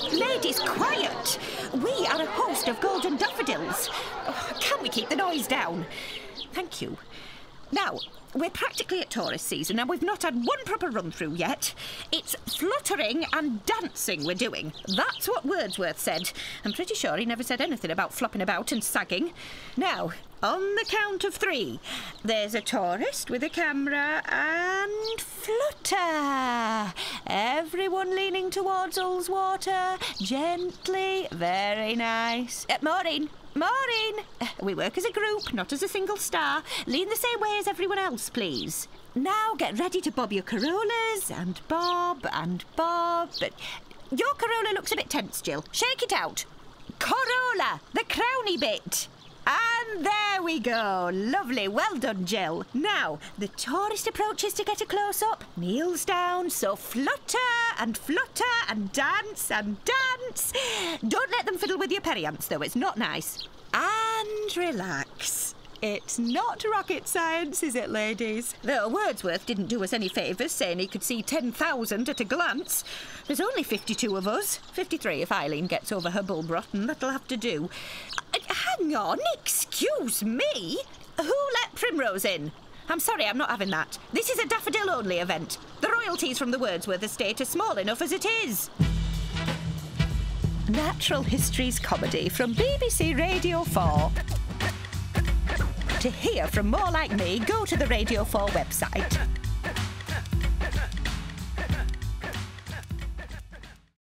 Guys, ladies, quiet! We are a host of golden daffodils. Oh, can we keep the noise down? Thank you. Now, we're practically at tourist season and we've not had one proper run-through yet. It's fluttering and dancing we're doing. That's what Wordsworth said. I'm pretty sure he never said anything about flopping about and sagging. Now, on the count of three, there's a tourist with a camera and flutter. Everyone leaning towards Ullswater, gently, very nice. Maureen. Maureen! We work as a group, not as a single star. Lean the same way as everyone else, please. Now get ready to bob your corollas, and bob, and bob. Your corolla looks a bit tense, Jill. Shake it out. Corolla! The crowny bit! And there we go. Lovely. Well done, Jill. Now, the tourist approaches to get a close-up, kneels down, so flutter and dance and dance. Don't let them fiddle with your perianth, though. It's not nice. And relax. It's not rocket science, is it, ladies? Though Wordsworth didn't do us any favours, saying he could see 10,000 at a glance. There's only 52 of us. 53 if Eileen gets over her bulb rotten. That'll have to do. Hang on, excuse me. Who let Primrose in? I'm sorry, I'm not having that. This is a daffodil-only event. The royalties from the Wordsworth estate are small enough as it is. Natural Histories comedy from BBC Radio 4. To hear from more like me, go to the Radio 4 website.